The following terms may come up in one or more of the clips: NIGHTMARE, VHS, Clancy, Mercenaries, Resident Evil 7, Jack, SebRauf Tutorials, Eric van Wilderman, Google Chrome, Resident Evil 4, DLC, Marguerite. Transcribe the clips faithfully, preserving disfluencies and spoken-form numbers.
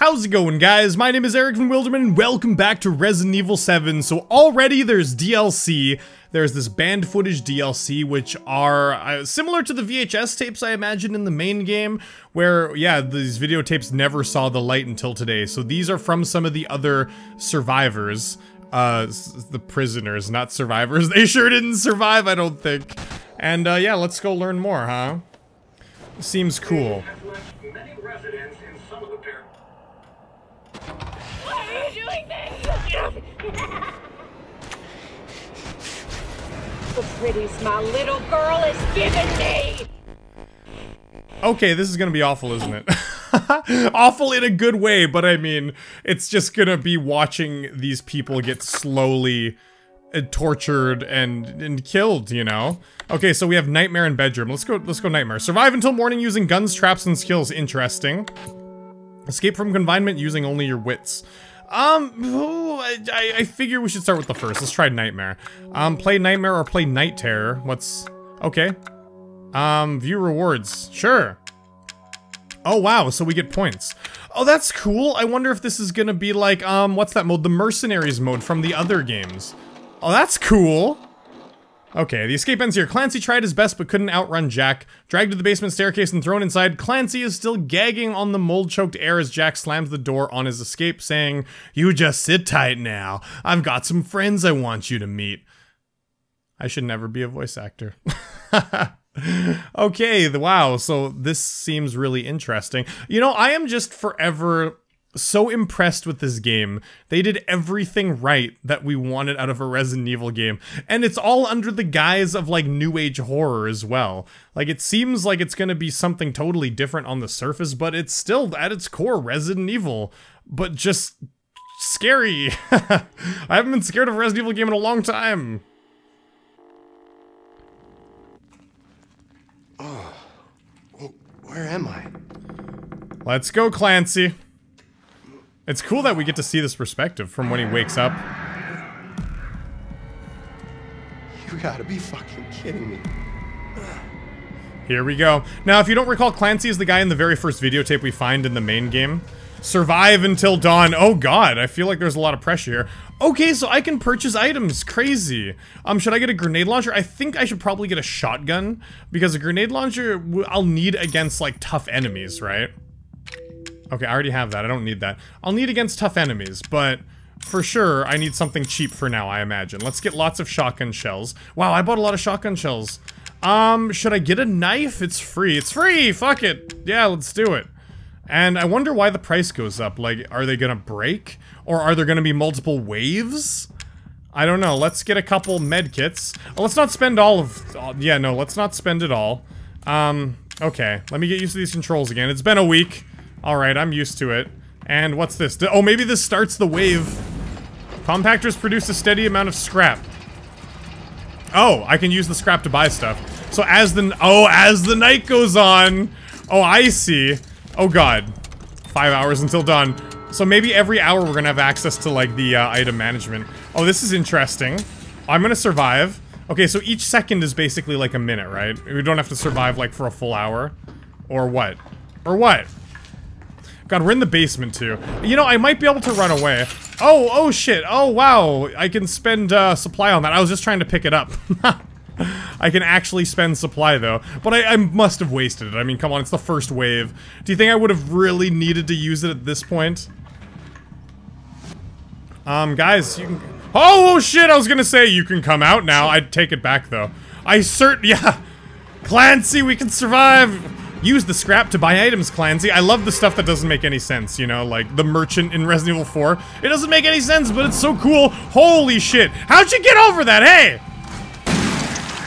How's it going, guys? My name is Eric van Wilderman, and welcome back to Resident Evil seven. So already there's D L C. There's this band footage D L C, which are uh, similar to the V H S tapes, I imagine, in the main game, where, yeah, these videotapes never saw the light until today. So these are from some of the other survivors. Uh, the prisoners, not survivors. They sure didn't survive, I don't think. And, uh, yeah, let's go learn more, huh? Seems cool. Why are you doing this? The pretties my little girl has given me! Okay, this is gonna be awful, isn't it? Awful in a good way, but I mean, it's just gonna be watching these people get slowly uh, tortured and and killed, you know? Okay, so we have Nightmare and Bedroom. Let's go, let's go Nightmare. Survive until morning using guns, traps, and skills. Interesting. Escape from confinement using only your wits. Um, oh, I, I figure we should start with the first. Let's try Nightmare. Um, play Nightmare or play Night Terror. What's... okay. Um, view rewards. Sure. Oh, wow, so we get points. Oh, that's cool. I wonder if this is gonna be like, um, what's that mode? The Mercenaries mode from the other games. Oh, that's cool. Okay, the escape ends here. Clancy tried his best but couldn't outrun Jack. Dragged to the basement staircase and thrown inside, Clancy is still gagging on the mold-choked air as Jack slams the door on his escape, saying, "You just sit tight now. I've got some friends I want you to meet." I should never be a voice actor. Okay, wow, so this seems really interesting. You know, I am just forever so impressed with this game. They did everything right that we wanted out of a Resident Evil game. And it's all under the guise of, like, new age horror as well. Like, it seems like it's gonna be something totally different on the surface, but it's still, at its core, Resident Evil. But just... scary. I haven't been scared of a Resident Evil game in a long time. Oh. Where am I? Let's go, Clancy. It's cool that we get to see this perspective from when he wakes up. You gotta be fucking kidding me. Here we go. Now, if you don't recall, Clancy is the guy in the very first videotape we find in the main game. Survive until dawn. Oh god, I feel like there's a lot of pressure here. Okay, so I can purchase items. Crazy. Um, should I get a grenade launcher? I think I should probably get a shotgun, because a grenade launcher I'll need against, like, tough enemies, right? Okay, I already have that. I don't need that. I'll need against tough enemies, but for sure, I need something cheap for now, I imagine. Let's get lots of shotgun shells. Wow, I bought a lot of shotgun shells. Um, should I get a knife? It's free. It's free! Fuck it! Yeah, let's do it. And I wonder why the price goes up. Like, are they gonna break? Or are there gonna be multiple waves? I don't know. Let's get a couple med kits. Oh, let's not spend all of... Uh, yeah, no, let's not spend it all. Um, okay. Let me get used to these controls again. It's been a week. Alright, I'm used to it. And what's this? Oh, maybe this starts the wave. Compactors produce a steady amount of scrap. Oh, I can use the scrap to buy stuff. So as the... oh, as the night goes on! Oh, I see. Oh god. Five hours until dawn. So maybe every hour we're gonna have access to, like, the uh, item management. Oh, this is interesting. I'm gonna survive. Okay, so each second is basically like a minute, right? We don't have to survive, like, for a full hour. Or what? Or what? God, we're in the basement, too. You know, I might be able to run away. Oh, oh shit. Oh, wow. I can spend uh, supply on that. I was just trying to pick it up. I can actually spend supply, though. But I, I must have wasted it. I mean, come on, it's the first wave. Do you think I would have really needed to use it at this point? Um, guys, you can... oh, oh shit, I was gonna say you can come out now. I'd take it back, though. I certainly... yeah. Clancy, we can survive! Use the scrap to buy items, Clancy. I love the stuff that doesn't make any sense, you know, like the merchant in Resident Evil four. It doesn't make any sense, but it's so cool. Holy shit. How'd you get over that? Hey!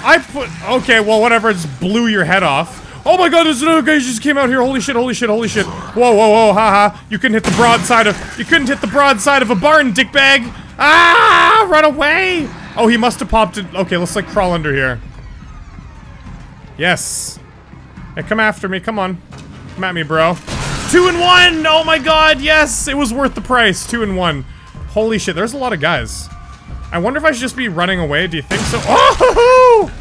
I put... okay, well, whatever. It just blew your head off. Oh my god, there's another guy who just came out here. Holy shit, holy shit, holy shit. Whoa, whoa, whoa, haha. You couldn't hit the broadside of... you couldn't hit the broadside of a barn, dickbag. Ah! Run away! Oh, he must have popped it. Okay, let's, like, crawl under here. Yes. Hey, come after me, come on. Come at me, bro. Two and one! Oh my god, yes! It was worth the price, two and one. Holy shit, there's a lot of guys. I wonder if I should just be running away, do you think so? Oh!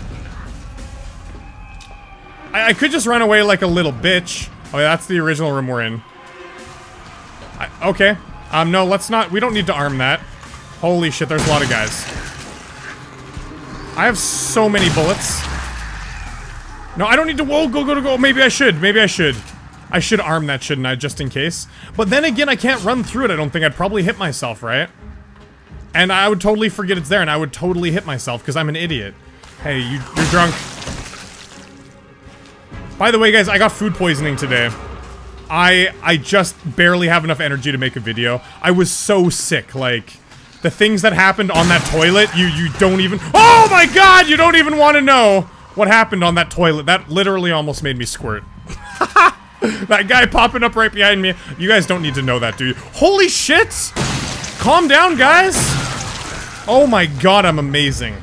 I, I could just run away like a little bitch. Oh, yeah, that's the original room we're in. I, okay. Um, no, let's not. We don't need to arm that. Holy shit, there's a lot of guys. I have so many bullets. No, I don't need to. Whoa, go, go, go. Maybe I should. Maybe I should. I should arm that, shouldn't I? Just in case. But then again, I can't run through it, I don't think. I'd probably hit myself, right? And I would totally forget it's there, and I would totally hit myself, because I'm an idiot. Hey, you, you're drunk. By the way, guys, I got food poisoning today. I I just barely have enough energy to make a video. I was so sick, like... The things that happened on that toilet, you, you don't even... Oh my god, you don't even want to know what happened on that toilet. That literally almost made me squirt. That guy popping up right behind me. You guys don't need to know that, do you? Holy shit! Calm down, guys! Oh my god, I'm amazing.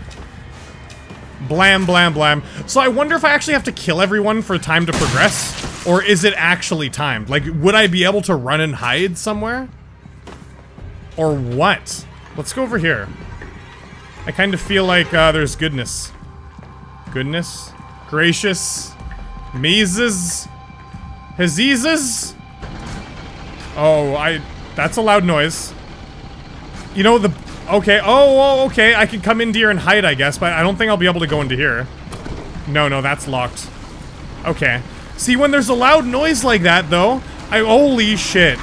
Blam, blam, blam. So I wonder if I actually have to kill everyone for time to progress? Or is it actually timed? Like, would I be able to run and hide somewhere? Or what? Let's go over here. I kind of feel like uh, there's goodness. Goodness. Gracious. Mazes. Hazizes. Oh, I... That's a loud noise. You know, the... Okay, oh, oh, okay, I can come into here and hide, I guess, but I don't think I'll be able to go into here. No, no, that's locked. Okay. See, when there's a loud noise like that, though, I... Holy shit.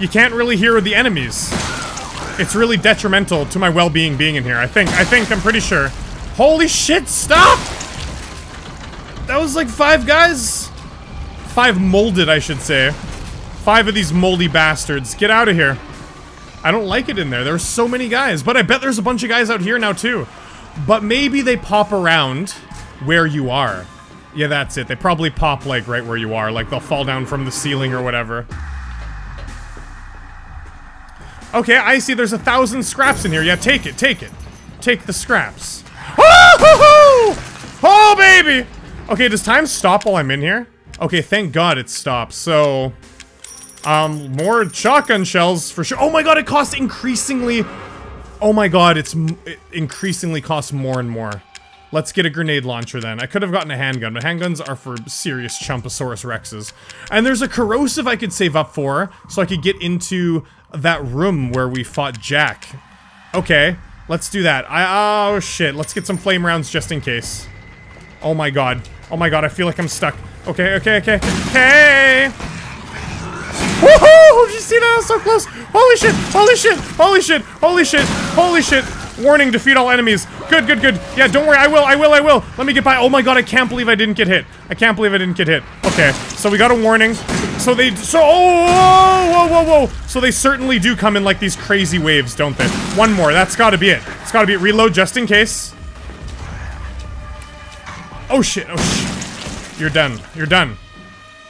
You can't really hear the enemies. It's really detrimental to my well-being being in here, I think. I think, I'm pretty sure. Holy shit, stop! That was like five guys. Five molded, I should say. Five of these moldy bastards. Get out of here. I don't like it in there. There's so many guys, but I bet there's a bunch of guys out here now too. But maybe they pop around where you are. Yeah, that's it. They probably pop like right where you are, like they'll fall down from the ceiling or whatever. Okay, I see there's a thousand scraps in here. Yeah, take it, take it. Take the scraps. Oh, oh baby! Okay, does time stop while I'm in here? Okay, thank god it stops, so... Um, more shotgun shells for sure. Oh my god, it costs increasingly... Oh my god, it's m it increasingly costs more and more. Let's get a grenade launcher then. I could have gotten a handgun, but handguns are for serious Chumposaurus Rexes. And there's a corrosive I could save up for, so I could get into that room where we fought Jack. Okay, let's do that. I- oh shit, let's get some flame rounds just in case. Oh my god. Oh my god, I feel like I'm stuck. Okay, okay, okay. Hey! Woohoo! Did you see that? I was so close! Holy shit! Holy shit! Holy shit! Holy shit! Holy shit! Warning, defeat all enemies. Good, good, good. Yeah, don't worry. I will, I will, I will. Let me get by. Oh my god, I can't believe I didn't get hit. I can't believe I didn't get hit. Okay, so we got a warning. So they- so- oh! Whoa, whoa, whoa, whoa! So they certainly do come in like these crazy waves, don't they? One more. That's gotta be it. It's gotta be it. Reload just in case. Oh shit, oh shit. You're done. You're done.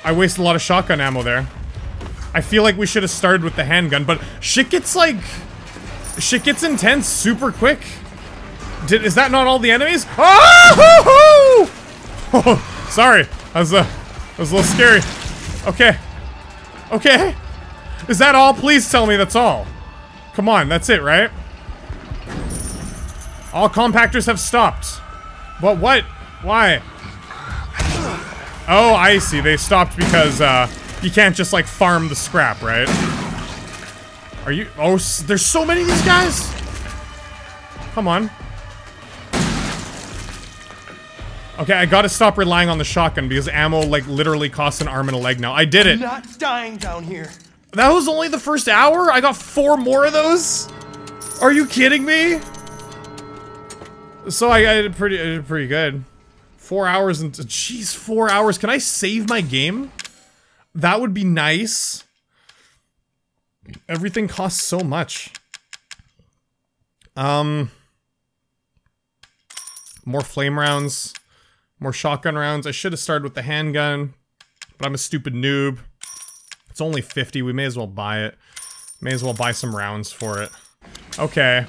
I wasted a lot of shotgun ammo there. I feel like we should have started with the handgun, but shit gets like... Shit gets intense super quick. Did, is that not all the enemies? Oh, hoo, hoo! Oh sorry. That was, uh, that was a little scary. Okay. Okay. Is that all? Please tell me that's all. Come on, that's it, right? All compactors have stopped. But what? Why? Oh, I see. They stopped because, uh, you can't just, like, farm the scrap, right? Are you- oh, s there's so many of these guys! Come on. Okay, I gotta stop relying on the shotgun because ammo, like, literally costs an arm and a leg now. I did it! I'm not dying down here. That was only the first hour? I got four more of those? Are you kidding me? So I, I did pretty- I did pretty good. Four hours and- jeez, four hours. Can I save my game? That would be nice. Everything costs so much. Um... More flame rounds. More shotgun rounds. I should have started with the handgun. But I'm a stupid noob. It's only fifty, we may as well buy it. May as well buy some rounds for it. Okay.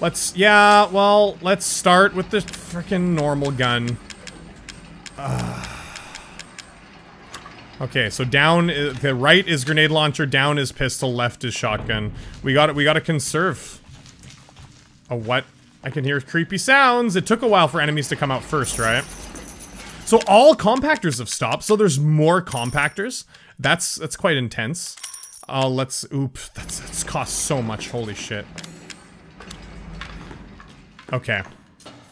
Let's- yeah, well, let's start with the frickin' normal gun. Ugh. Okay, so down- the right is grenade launcher, down is pistol, left is shotgun. We got it. We gotta conserve. Oh, what? I can hear creepy sounds! It took a while for enemies to come out first, right? So all compactors have stopped, so there's more compactors. That's that's quite intense. Uh, let's... Oop, that's, that's cost so much. Holy shit. Okay.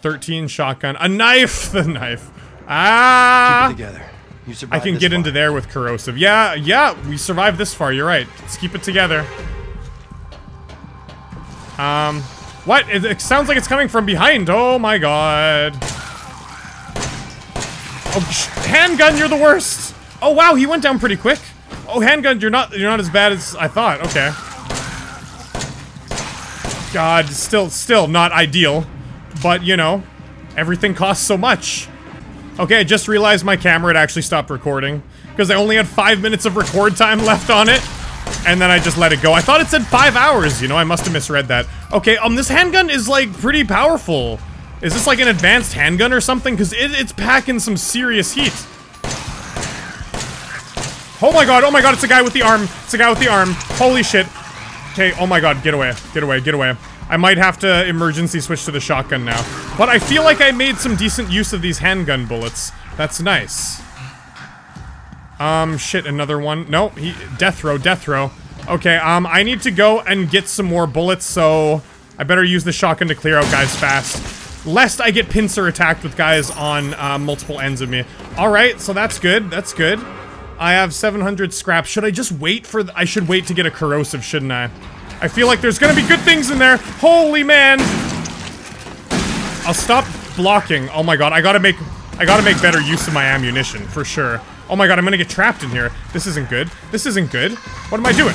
thirteen shotgun. A knife! The knife. Ah! Keep it together. You survived. I can get far. into there with corrosive. Yeah, yeah, we survived this far. You're right. Let's keep it together. Um... What? It, it sounds like it's coming from behind. Oh my god. Oh, handgun, you're the worst. Oh wow, he went down pretty quick. Oh, handgun, you're not you're not as bad as I thought. Okay. God, still still not ideal, but you know, everything costs so much. Okay, I just realized my camera had actually stopped recording because I only had five minutes of record time left on it. And then I just let it go. I thought it said five hours. You know, I must have misread that. Okay, um, this handgun is, like, pretty powerful. Is this, like, an advanced handgun or something? Because it, it's packing some serious heat. Oh, my God. Oh, my God. It's a guy with the arm. It's a guy with the arm. Holy shit. Okay. Oh, my God. Get away. Get away. Get away. I might have to emergency switch to the shotgun now. But I feel like I made some decent use of these handgun bullets. That's nice. Um, shit, another one. No, he- death row, death row. Okay, um, I need to go and get some more bullets, so... I better use the shotgun to clear out guys fast. Lest I get pincer attacked with guys on, uh, multiple ends of me. Alright, so that's good, that's good. I have seven hundred scrap. Should I just wait for the- I should wait to get a corrosive, shouldn't I? I feel like there's gonna be good things in there! Holy man! I'll stop blocking. Oh my god, I gotta make- I gotta make better use of my ammunition, for sure. Oh my god, I'm gonna get trapped in here. This isn't good. This isn't good. What am I doing?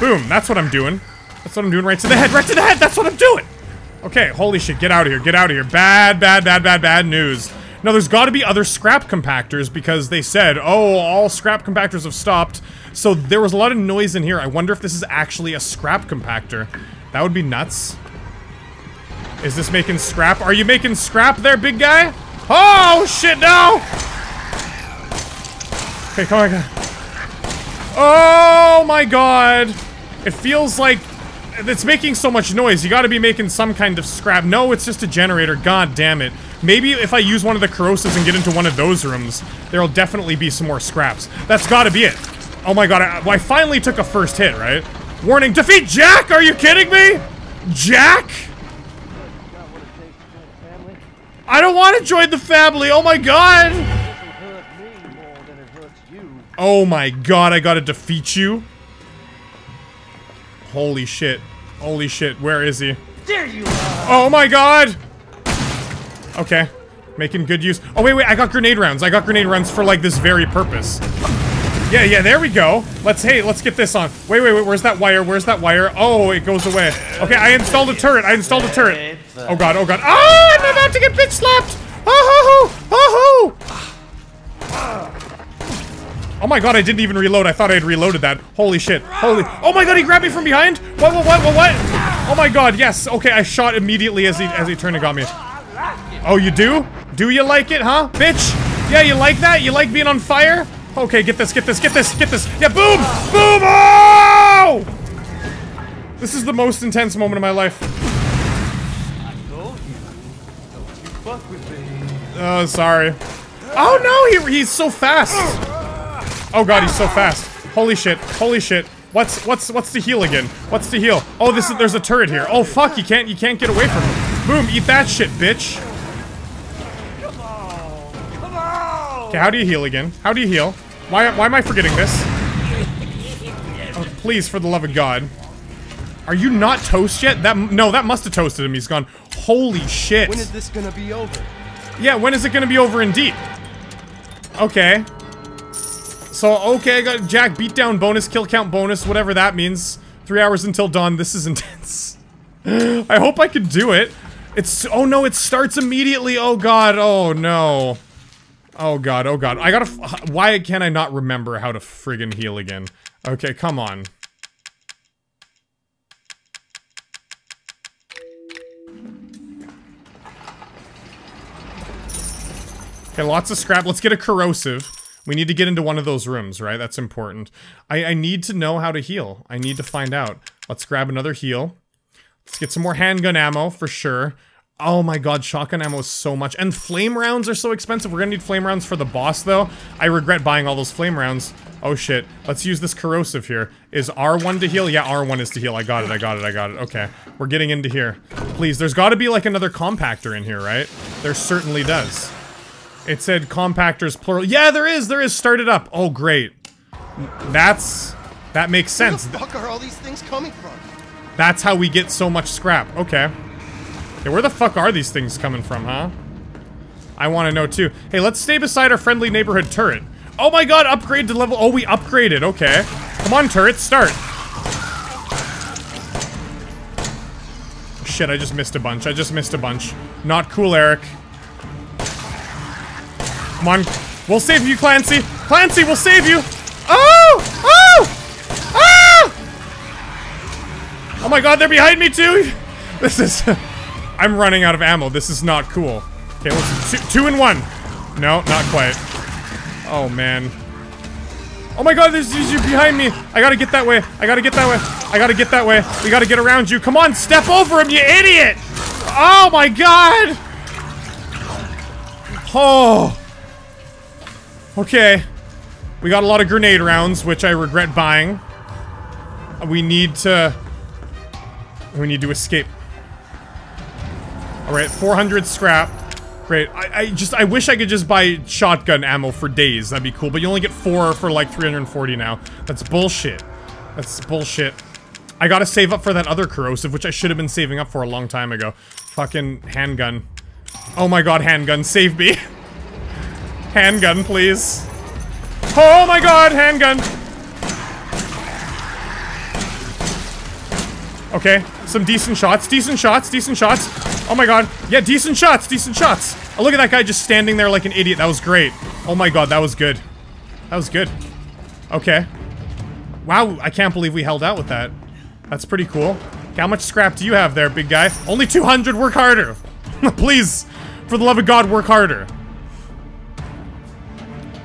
Boom, that's what I'm doing. That's what I'm doing right to the head, right to the head! That's what I'm doing! Okay, holy shit, get out of here, get out of here. Bad, bad, bad, bad, bad news. Now, there's gotta be other scrap compactors because they said, oh, all scrap compactors have stopped. So there was a lot of noise in here. I wonder if this is actually a scrap compactor. That would be nuts. Is this making scrap? Are you making scrap there, big guy? Oh, shit, no! Okay, come on, come on. Oh my god! It feels like it's making so much noise. You gotta be making some kind of scrap. No, it's just a generator. God damn it. Maybe if I use one of the corrosives and get into one of those rooms, there'll definitely be some more scraps. That's gotta be it. Oh my god, I, I finally took a first hit, right? Warning, defeat Jack! Are you kidding me? Jack? I don't want to join the family. Oh my god! Oh my god, I gotta defeat you. Holy shit. Holy shit, where is he? There you are! Oh my god! Okay. Making good use. Oh wait, wait, I got grenade rounds. I got grenade rounds for like this very purpose. Yeah, yeah, there we go. Let's, hey, let's get this on. Wait, wait, wait, where's that wire? Where's that wire? Oh, it goes away. Okay, I installed a turret. I installed a turret. Oh god, oh god. Ah, I'm about to get bitch slapped! Oh ho ho! Oh ho! Oh my god, I didn't even reload. I thought I had reloaded that. Holy shit. Holy- Oh my god, he grabbed me from behind? What, what, what, what, what? Oh my god, yes. Okay, I shot immediately as he- as he turned and got me. Oh, you do? Do you like it, huh? Bitch? Yeah, you like that? You like being on fire? Okay, get this, get this, get this, get this. Yeah, boom! Boom! Oh! This is the most intense moment of my life. Oh, sorry. Oh no, he- he's so fast. Oh god, he's so fast. Holy shit. Holy shit. What's what's what's the heal again? What's the heal? Oh, this is there's a turret here. Oh fuck, you can't you can't get away from him. Boom, eat that shit, bitch. Come on. Come on. Okay, how do you heal again? How do you heal? Why why am I forgetting this? Oh, please, for the love of god. Are you not toast yet? That no, that must have toasted him. He's gone. Holy shit. When is this going to be over? Yeah, when is it going to be over indeed? Okay. So, okay, I got Jack, beatdown bonus, kill count bonus, whatever that means. Three hours until dawn, this is intense. I hope I can do it. It's- oh no, it starts immediately, oh god, oh no. Oh god, oh god, I gotta- f why can I not remember how to friggin' heal again? Okay, come on. Okay, lots of scrap, let's get a corrosive. We need to get into one of those rooms, right? That's important. I, I need to know how to heal. I need to find out. Let's grab another heal. Let's get some more handgun ammo, for sure. Oh my god, shotgun ammo is so much. And flame rounds are so expensive. We're gonna need flame rounds for the boss, though. I regret buying all those flame rounds. Oh shit. Let's use this corrosive here. Is R one to heal? Yeah, R one is to heal. I got it, I got it, I got it. Okay. We're getting into here. Please, there's gotta be like another compactor in here, right? There certainly does. It said compactors plural. Yeah, there is! There is! Start it up! Oh, great. That's... that makes sense. Where the fuck are all these things coming from? That's how we get so much scrap. Okay. Yeah, where the fuck are these things coming from, huh? I want to know too. Hey, let's stay beside our friendly neighborhood turret. Oh my god, upgrade to level... oh, we upgraded. Okay. Come on, turret. Start. Shit, I just missed a bunch. I just missed a bunch. Not cool, Eric. Come on. We'll save you, Clancy. Clancy, we'll save you. Oh! Oh! Ah! Oh my god, they're behind me too. This is... I'm running out of ammo. This is not cool. Okay, listen. Two, two and one. No, not quite. Oh, man. Oh my god, there's you behind me. I gotta get that way. I gotta get that way. I gotta get that way. We gotta get around you. Come on, step over him, you idiot! Oh my god! Oh. Okay. We got a lot of grenade rounds, which I regret buying. We need to... we need to escape. Alright, four hundred scrap. Great. I, I just- I wish I could just buy shotgun ammo for days. That'd be cool. But you only get four for like three hundred forty now. That's bullshit. That's bullshit. I gotta save up for that other corrosive, which I should have been saving up for a long time ago. Fucking handgun. Oh my god, handgun. Save me. Handgun, please. Oh my god, handgun. Okay, some decent shots, decent shots, decent shots. Oh my god. Yeah, decent shots, decent shots. Oh, look at that guy just standing there like an idiot. That was great. Oh my god, that was good. That was good. Okay. Wow, I can't believe we held out with that. That's pretty cool. Okay, how much scrap do you have there, big guy? Only two hundred, work harder. Please, for the love of god, work harder.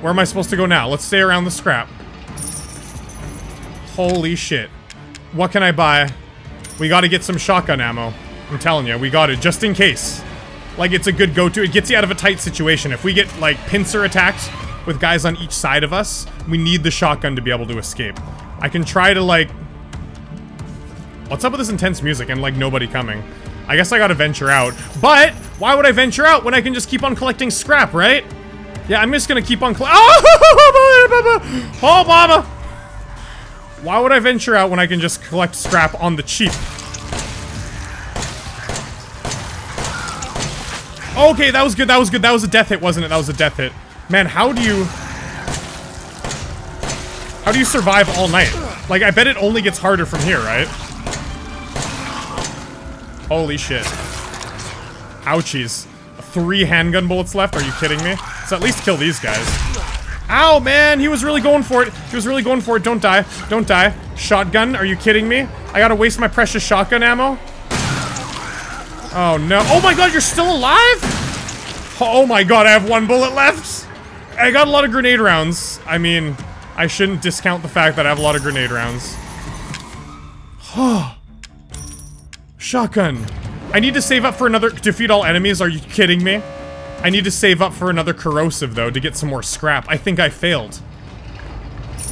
Where am I supposed to go now? Let's stay around the scrap. Holy shit. What can I buy? We gotta get some shotgun ammo. I'm telling you, we got it, just in case. Like, it's a good go-to. It gets you out of a tight situation. If we get, like, pincer attacked with guys on each side of us, we need the shotgun to be able to escape. I can try to, like... what's up with this intense music and, like, nobody coming? I guess I gotta venture out. But, why would I venture out when I can just keep on collecting scrap, right? Yeah, I'm just gonna keep on collecting... oh! Oh, mama! Why would I venture out when I can just collect scrap on the cheap? Okay, that was good, that was good. That was a death hit, wasn't it? That was a death hit. Man, how do you... how do you survive all night? Like, I bet it only gets harder from here, right? Holy shit. Ouchies. Three handgun bullets left? Are you kidding me? Let's at least kill these guys. Ow, man, he was really going for it. He was really going for it. Don't die. Don't die. Shotgun, are you kidding me? I gotta waste my precious shotgun ammo? Oh, no. Oh, my God, you're still alive? Oh, my God, I have one bullet left. I got a lot of grenade rounds. I mean, I shouldn't discount the fact that I have a lot of grenade rounds. Shotgun. I need to save up for another... defeat all enemies, are you kidding me? I need to save up for another corrosive, though, to get some more scrap. I think I failed.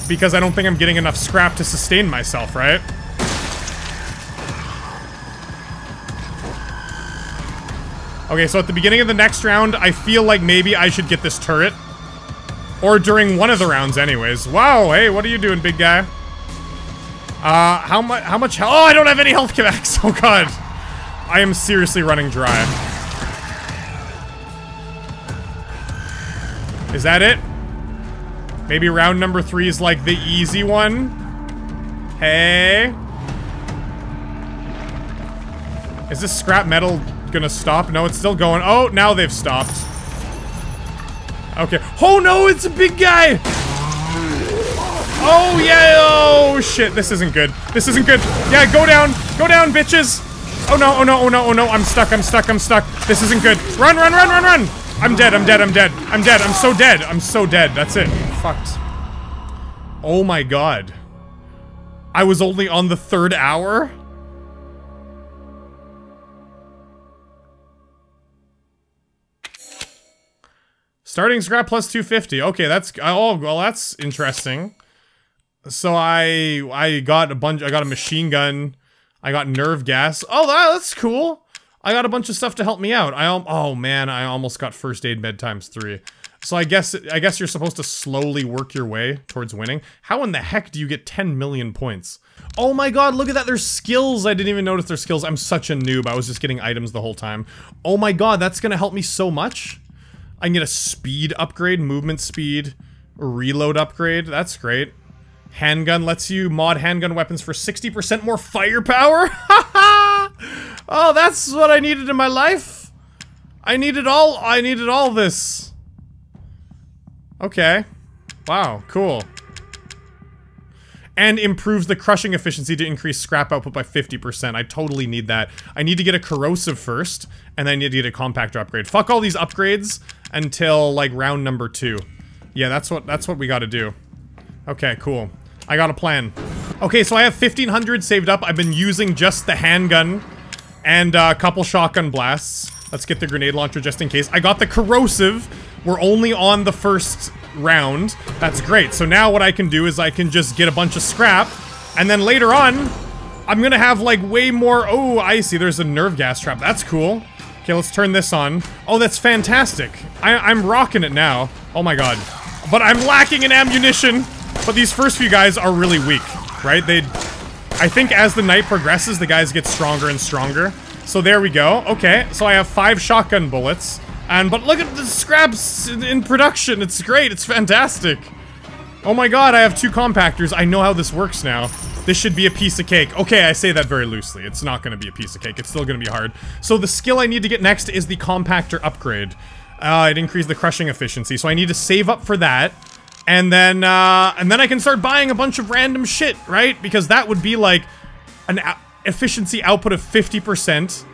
Because I don't think I'm getting enough scrap to sustain myself, right? Okay, so at the beginning of the next round, I feel like maybe I should get this turret. Or during one of the rounds, anyways. Wow, hey, what are you doing, big guy? Uh, how, mu how much health? Oh, I don't have any health comebacks. Oh, God. I am seriously running dry. Is that it? Maybe round number three is like the easy one? Hey? Is this scrap metal gonna stop? No, it's still going. Oh, now they've stopped. Okay. Oh no, it's a big guy! Oh yeah, oh shit, this isn't good. This isn't good. Yeah, go down, go down, bitches! Oh no, oh no, oh no, oh no, I'm stuck, I'm stuck, I'm stuck. This isn't good. Run, run, run, run, run! I'm dead, I'm dead, I'm dead, I'm dead, I'm so dead, I'm so dead, that's it. Fucked. Oh my god. I was only on the third hour? Starting scrap plus two fifty, okay, that's, oh, well that's interesting. So I I got a bunch. I got a machine gun. I got nerve gas. Oh, that, that's cool. I got a bunch of stuff to help me out. I oh man, I almost got first aid med times three. So I guess I guess you're supposed to slowly work your way towards winning. How in the heck do you get ten million points? Oh my god, look at that. They're skills. I didn't even notice their skills. I'm such a noob. I was just getting items the whole time. Oh my god, that's gonna help me so much. I can get a speed upgrade, movement speed, reload upgrade. That's great. Handgun lets you mod handgun weapons for sixty percent more firepower. Oh, that's what I needed in my life. I needed all I needed all this. Okay. Wow, cool. And improves the crushing efficiency to increase scrap output by fifty percent. I totally need that. I need to get a corrosive first, and then I need to get a compactor upgrade. Fuck all these upgrades until like round number two. Yeah, that's what that's what we gotta do. Okay, cool. I got a plan. Okay, so I have fifteen hundred saved up. I've been using just the handgun and uh, a couple shotgun blasts. Let's get the grenade launcher just in case. I got the corrosive. We're only on the first round. That's great. So now what I can do is I can just get a bunch of scrap, and then later on, I'm gonna have like way more. Oh, I see. There's a nerve gas trap. That's cool. Okay, let's turn this on. Oh, that's fantastic. I I'm rocking it now. Oh my god. But I'm lacking in ammunition. But these first few guys are really weak, right? They, I think as the night progresses, the guys get stronger and stronger. So there we go. Okay, so I have five shotgun bullets. And but look at the scraps in, in production. It's great. It's fantastic. Oh my god, I have two compactors. I know how this works now. This should be a piece of cake. Okay, I say that very loosely. It's not going to be a piece of cake. It's still going to be hard. So the skill I need to get next is the compactor upgrade. Uh, it increased the crushing efficiency. So I need to save up for that. And then, uh, and then I can start buying a bunch of random shit, right? Because that would be like an efficiency output of fifty percent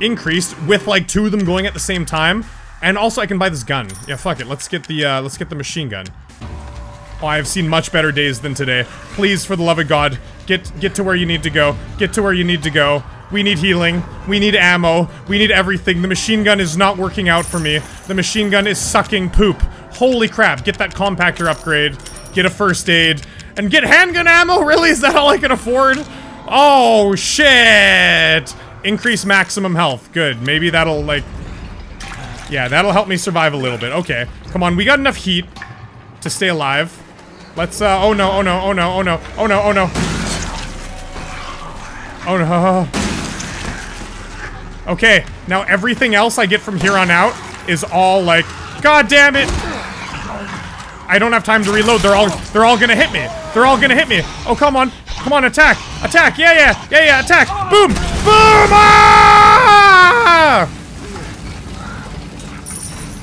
increased with like two of them going at the same time. And also I can buy this gun. Yeah, fuck it. Let's get the, uh, let's get the machine gun. Oh, I've seen much better days than today. Please, for the love of God, get, get to where you need to go. Get to where you need to go. We need healing. We need ammo. We need everything. The machine gun is not working out for me. The machine gun is sucking poop. Holy crap, get that compactor upgrade, get a first aid, and get handgun ammo? Really? Is that all I can afford? Oh, shit! Increase maximum health. Good. Maybe that'll, like... Yeah, that'll help me survive a little bit. Okay. Come on, we got enough heat to stay alive. Let's, uh... Oh, no, oh, no, oh, no, oh, no, oh, no, oh, no. Oh, no. Okay. Now, everything else I get from here on out is all, like... God damn it! I don't have time to reload. They're all they're all gonna hit me. They're all gonna hit me. Oh, come on. Come on, attack. Attack. Yeah, yeah. Yeah, yeah. Attack. Boom. Boom. Ah!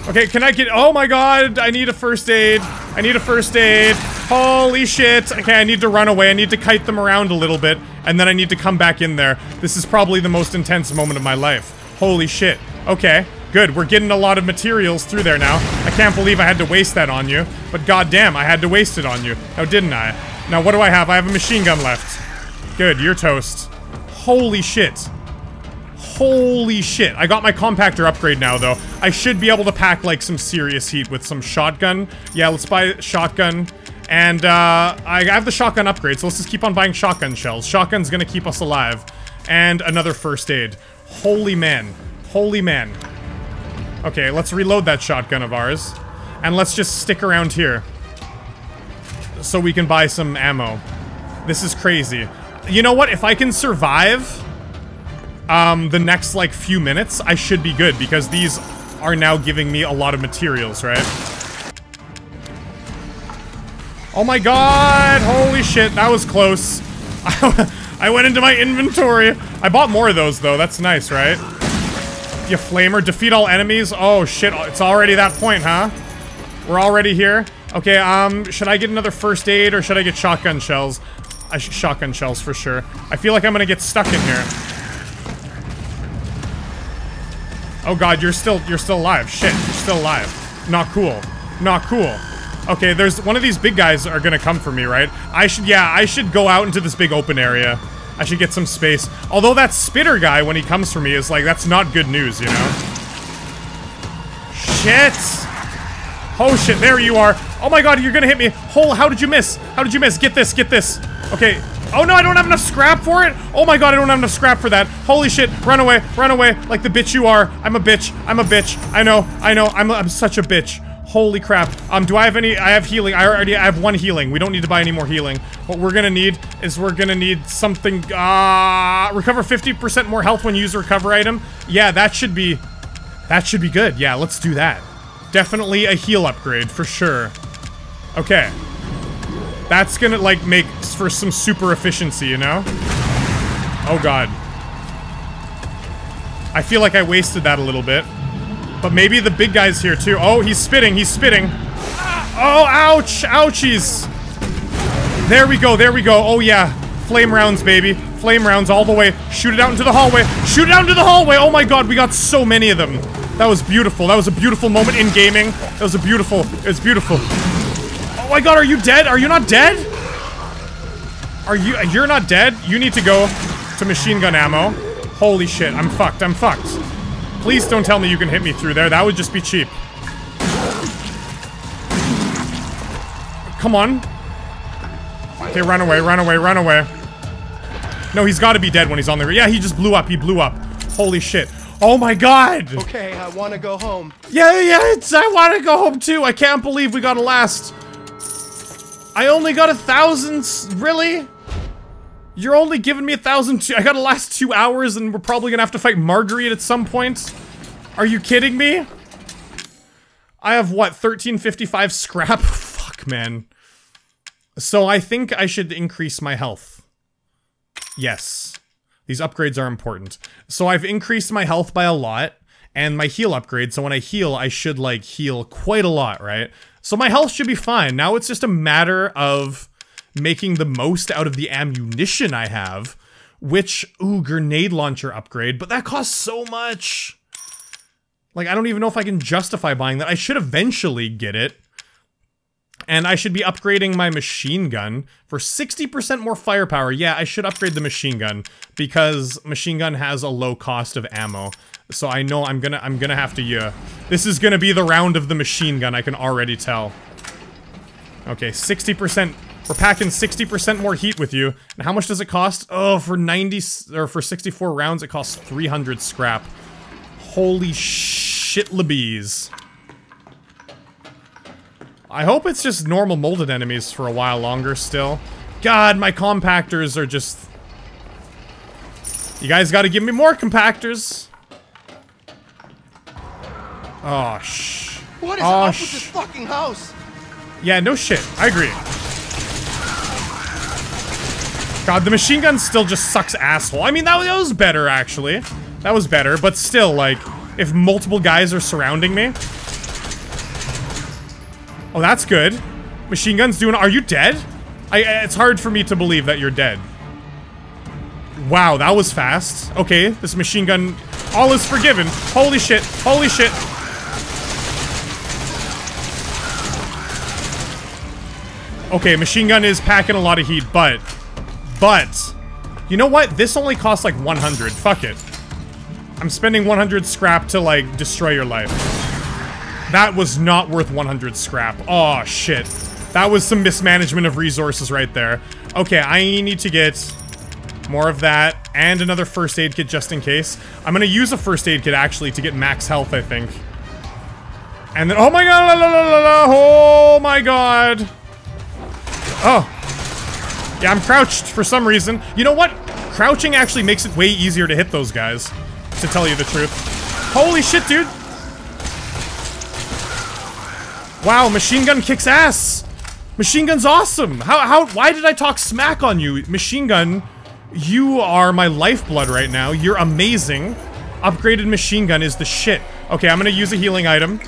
Okay, can I get... Oh, my God. I need a first aid. I need a first aid. Holy shit. Okay, I need to run away. I need to kite them around a little bit, and then I need to come back in there. This is probably the most intense moment of my life. Holy shit. Okay. Good, we're getting a lot of materials through there now. I can't believe I had to waste that on you. But goddamn, I had to waste it on you. Now, didn't I? Now, what do I have? I have a machine gun left. Good, you're toast. Holy shit. Holy shit. I got my compactor upgrade now, though. I should be able to pack, like, some serious heat with some shotgun. Yeah, let's buy shotgun. And, uh, I have the shotgun upgrade, so let's just keep on buying shotgun shells. Shotgun's gonna keep us alive. And another first aid. Holy man. Holy man. Okay, let's reload that shotgun of ours. And let's just stick around here. So we can buy some ammo. This is crazy. You know what? If I can survive um, the next, like, few minutes, I should be good. Because these are now giving me a lot of materials, right? Oh my god! Holy shit, that was close. I went into my inventory. I bought more of those, though. That's nice, right? You flamer, defeat all enemies. Oh shit, it's already that point, huh? We're already here. Okay, um, should I get another first aid or should I get shotgun shells? I should shotgun shells for sure. I feel like I'm gonna get stuck in here. Oh god, you're still you're still alive. Shit, you're still alive. Not cool. Not cool. Okay, there's one of these big guys are gonna come for me, right? I should yeah, I should go out into this big open area. I should get some space. Although that spitter guy, when he comes for me, is like, that's not good news, you know? Shit! Oh shit, there you are. Oh my god, you're gonna hit me. Hole, how did you miss? How did you miss? Get this, get this. Okay. Oh no, I don't have enough scrap for it? Oh my god, I don't have enough scrap for that. Holy shit, run away, run away, like the bitch you are. I'm a bitch, I'm a bitch. I know, I know, I'm, I'm such a bitch. Holy crap. Um, do I have any- I have healing. I already- I have one healing. We don't need to buy any more healing. What we're gonna need is we're gonna need something- Ah, uh, recover fifty percent more health when you use a recover item. Yeah, that should be- that should be good. Yeah, let's do that. Definitely a heal upgrade, for sure. Okay. That's gonna, like, make for some super efficiency, you know? Oh god. I feel like I wasted that a little bit. But maybe the big guy's here, too. Oh, he's spitting. He's spitting. Oh, ouch. Ouchies. There we go. There we go. Oh, yeah. Flame rounds, baby. Flame rounds all the way. Shoot it out into the hallway. Shoot it out into the hallway. Oh, my God. We got so many of them. That was beautiful. That was a beautiful moment in gaming. That was a beautiful... It was beautiful. Oh, my God. Are you dead? Are you not dead? Are you... You're not dead? You need to go to machine gun ammo. Holy shit. I'm fucked. I'm fucked. Please don't tell me you can hit me through there. That would just be cheap. Come on. Okay, run away, run away, run away. No, he's got to be dead when he's on the... Yeah, he just blew up. He blew up. Holy shit. Oh my god. Okay, I want to go home. Yeah, yeah, it's, I want to go home too. I can't believe we got to last. I only got a thousand... Really? You're only giving me a thousand two- I gotta last two hours and we're probably gonna have to fight Marguerite at some point? Are you kidding me? I have, what, thirteen fifty-five scrap? Fuck, man. So I think I should increase my health. Yes. These upgrades are important. So I've increased my health by a lot, and my heal upgrade, so when I heal, I should, like, heal quite a lot, right? So my health should be fine. Now it's just a matter of... making the most out of the ammunition I have, which, ooh, grenade launcher upgrade, but that costs so much. Like, I don't even know if I can justify buying that. I should eventually get it. And I should be upgrading my machine gun for sixty percent more firepower. Yeah, I should upgrade the machine gun because machine gun has a low cost of ammo. So I know I'm gonna, I'm gonna have to, yeah. This is gonna be the round of the machine gun, I can already tell. Okay, sixty percent. We're packing sixty percent more heat with you. And how much does it cost? Oh, for ninety or for sixty-four rounds, it costs three hundred scrap. Holy shit, labees. I hope it's just normal molded enemies for a while longer still. God, my compactors are just... You guys gotta give me more compactors. Oh, shh. What is oh, up with this fucking house? Yeah, no shit. I agree. God, the machine gun still just sucks asshole. I mean, that, that was better, actually. That was better, but still, like, if multiple guys are surrounding me. Oh, that's good. Machine gun's doing... Are you dead? I, it's hard for me to believe that you're dead. Wow, that was fast. Okay, this machine gun... All is forgiven. Holy shit. Holy shit. Okay, machine gun is packing a lot of heat, but... But, you know what? This only costs like one hundred. Fuck it. I'm spending one hundred scrap to, like, destroy your life. That was not worth one hundred scrap. Oh shit. That was some mismanagement of resources right there. Okay, I need to get more of that and another first aid kit just in case. I'm gonna use a first aid kit, actually, to get max health, I think. And then- Oh my god! La, la, la, la, oh my god! Oh. Yeah, I'm crouched for some reason. You know what? Crouching actually makes it way easier to hit those guys, to tell you the truth. Holy shit, dude! Wow, machine gun kicks ass! Machine gun's awesome! How- how- why did I talk smack on you? Machine gun, you are my lifeblood right now. You're amazing. Upgraded machine gun is the shit. Okay, I'm gonna use a healing item.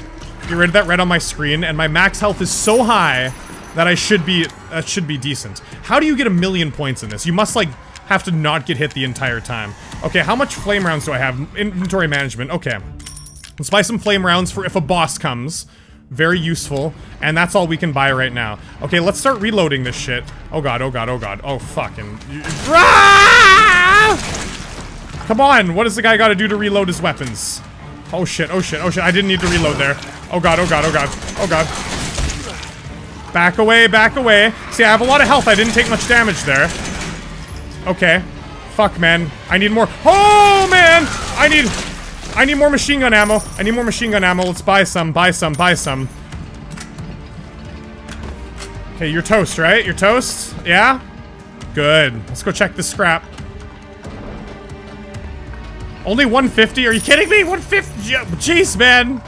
Get rid of that red on my screen, and my max health is so high... That I should be- that should be decent. How do you get a million points in this? You must, like, have to not get hit the entire time. Okay, how much flame rounds do I have? Inventory management, okay. Let's buy some flame rounds for if a boss comes. Very useful. And that's all we can buy right now. Okay, let's start reloading this shit. Oh god, oh god, oh god. Oh fucking- ah! Come on, what does the guy gotta do to reload his weapons? Oh shit, oh shit, oh shit, I didn't need to reload there. Oh god, oh god, oh god. Oh god. Back away, back away. See, I have a lot of health. I didn't take much damage there. Okay. Fuck, man. I need more. Oh, man! I need... I need more machine gun ammo. I need more machine gun ammo. Let's buy some, buy some, buy some. Okay, you're toast, right? You're toast? Yeah? Good. Let's go check the scrap. Only one fifty? Are you kidding me? one fifty? Jeez, man.